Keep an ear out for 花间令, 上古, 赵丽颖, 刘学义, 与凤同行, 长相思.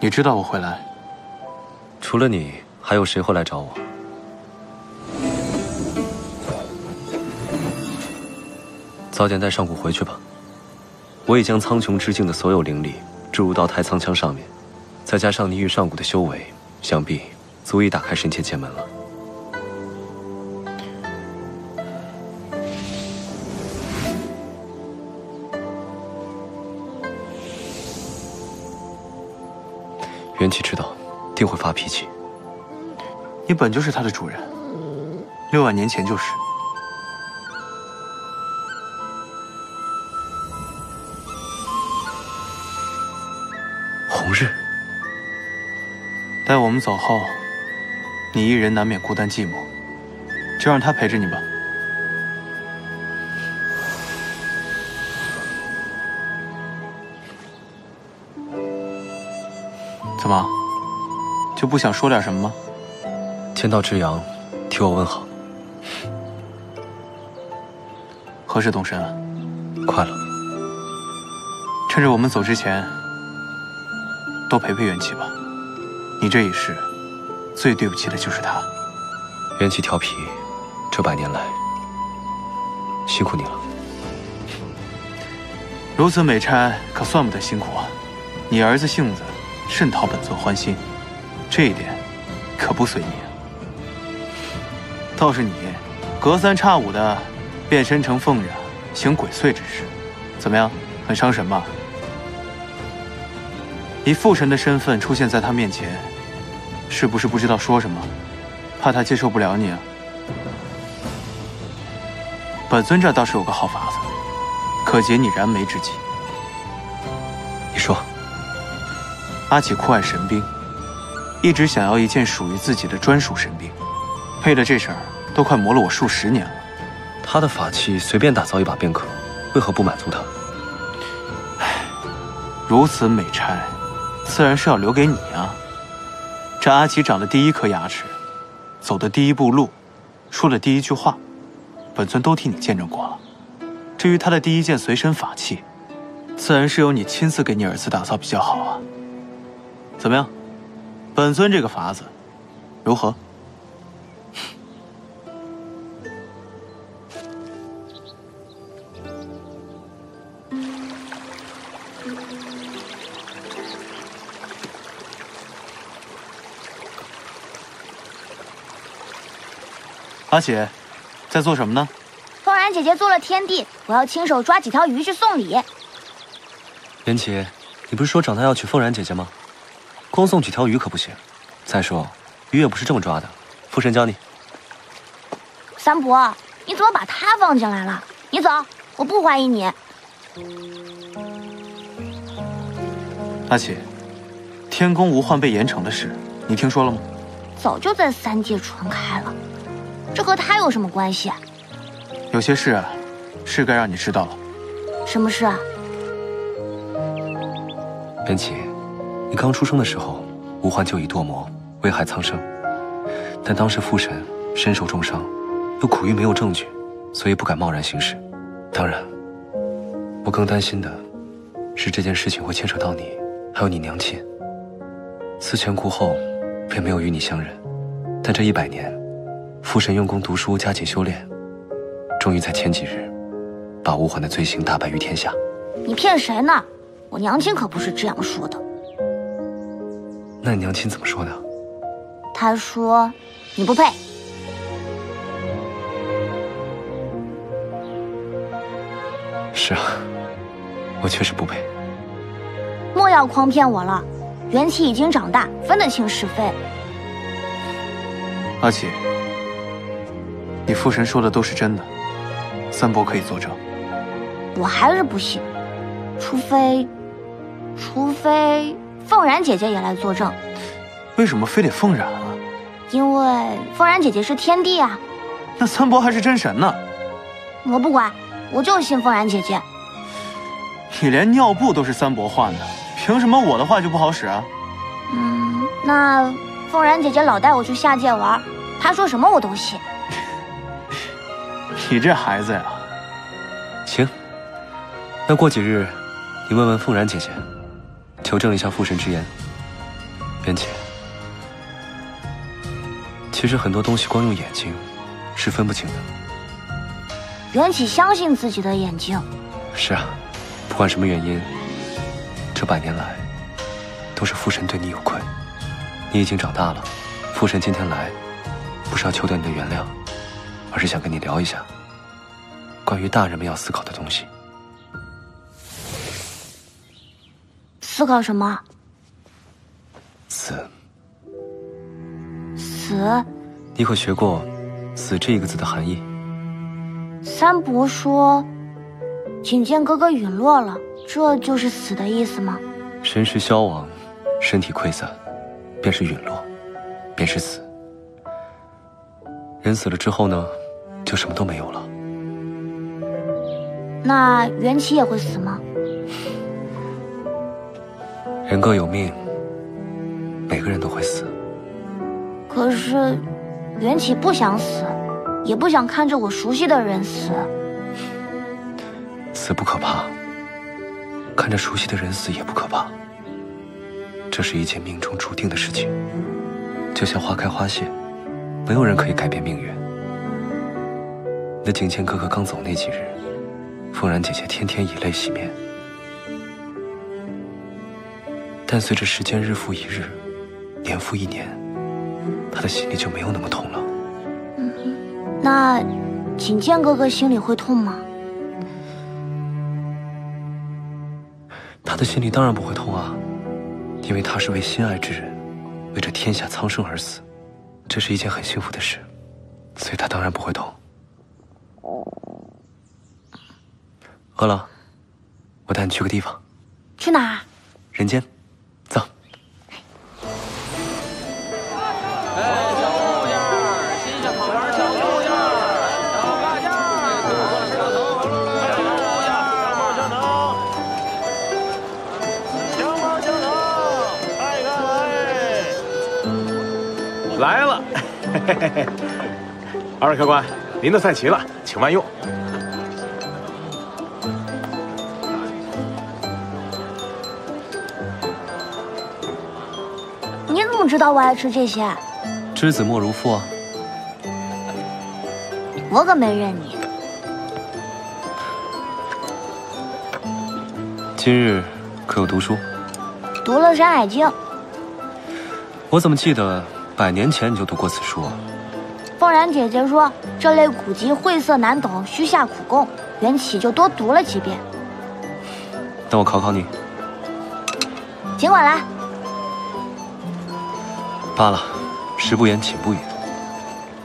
你知道我会来。除了你，还有谁会来找我？早点带上古回去吧。我已将苍穹之境的所有灵力注入到太苍枪上面，再加上你与上古的修为，想必足以打开神界前门了。 元气知道，定会发脾气。你本就是他的主人，6万年前就是。红日，待我们走后，你一人难免孤单寂寞，就让他陪着你吧。怎么，就不想说点什么吗？见到之阳，替我问好。何时动身啊？快了。趁着我们走之前，多陪陪元气吧。你这一世，最对不起的就是他。元气调皮，这100年来，辛苦你了。如此美差，可算不得辛苦啊！你儿子性子 甚讨本尊欢心，这一点可不随意啊。倒是你，隔三差五的变身成凤人，行鬼祟之事，怎么样？很伤神吧？以父神的身份出现在他面前，是不是不知道说什么？怕他接受不了你啊？本尊这倒是有个好法子，可解你燃眉之急。你说。 阿启酷爱神兵，一直想要一件属于自己的专属神兵，为了这事儿都快磨了我数10年了。他的法器随便打造一把便可，为何不满足他？唉，如此美差，自然是要留给你啊。这阿启长的第一颗牙齿，走的第一步路，说的第一句话，本尊都替你见证过了。至于他的第一件随身法器，自然是由你亲自给你儿子打造比较好啊。 怎么样，本尊这个法子如何？阿姐，在做什么呢？凤然姐姐做了天帝，我要亲手抓几条鱼去送礼。元琪，你不是说长大要娶凤然姐姐吗？ 光送几条鱼可不行，再说鱼也不是这么抓的，父神教你。三伯，你怎么把他放进来了？你走，我不怀疑你。阿启，天宫无患被严惩的事，你听说了吗？早就在3界传开了，这和他有什么关系？有些事啊，是该让你知道了。什么事啊？元启。 你刚出生的时候，无患就已堕魔，危害苍生。但当时父神身受重伤，又苦于没有证据，所以不敢贸然行事。当然，我更担心的是这件事情会牵扯到你，还有你娘亲。思前顾后，便没有与你相认。但这100年，父神用功读书，加紧修炼，终于在前几日，把无患的罪行大白于天下。你骗谁呢？我娘亲可不是这样说的。 那你娘亲怎么说的？她说：“你不配。”是啊，我确实不配。莫要诓骗我了，元气已经长大，分得清是非。阿启，你父神说的都是真的，三伯可以作证。我还是不信，除非 凤然姐姐也来作证，为什么非得凤然啊？因为凤然姐姐是天帝啊。那三伯还是真神呢。我不管，我就信凤然姐姐。你连尿布都是三伯换的，凭什么我的话就不好使啊？嗯，那凤然姐姐老带我去下界玩，她说什么我都信。你这孩子呀。行，那过几日，你问问凤然姐姐。 求证一下父神之言，编辑，其实很多东西光用眼睛是分不清的。缘起相信自己的眼睛。是啊，不管什么原因，这100年来都是父神对你有愧。你已经长大了，父神今天来，不是要求得你的原谅，而是想跟你聊一下关于大人们要思考的东西。思考什么？死。你可学过“死”这一个字的含义？三伯说：“仅见哥哥陨落了，这就是死的意思吗？”神识消亡，身体溃散，便是陨落，便是死。人死了之后呢，就什么都没有了。那缘起也会死吗？人各有命，每个人都会死。可是，缘起不想死，也不想看着我熟悉的人死。死不可怕，看着熟悉的人死也不可怕。这是一件命中注定的事情，就像花开花谢，没有人可以改变命运。你的景谦哥哥刚走那几日，凤然姐姐天天以泪洗面，但随着时间日复一日，年复一年。他的心里就没有那么痛了。那景健哥哥心里会痛吗？他的心里当然不会痛啊，因为他是为心爱之人，为这天下苍生而死，这是一件很幸福的事，所以他当然不会痛。饿了，我带你去个地方。去哪儿？人间。走。来了，嘿嘿嘿，二客官，您的菜齐了，请慢用。你怎么知道我爱吃这些？知子莫如父啊！我可没认你。今日可有读书？读了《山海经》。我怎么记得？100年前你就读过此书啊？凤然姐姐说，这类古籍晦涩难懂，需下苦功，缘起就多读了几遍。那我考考你，尽管来。罢了，食不言，寝不语。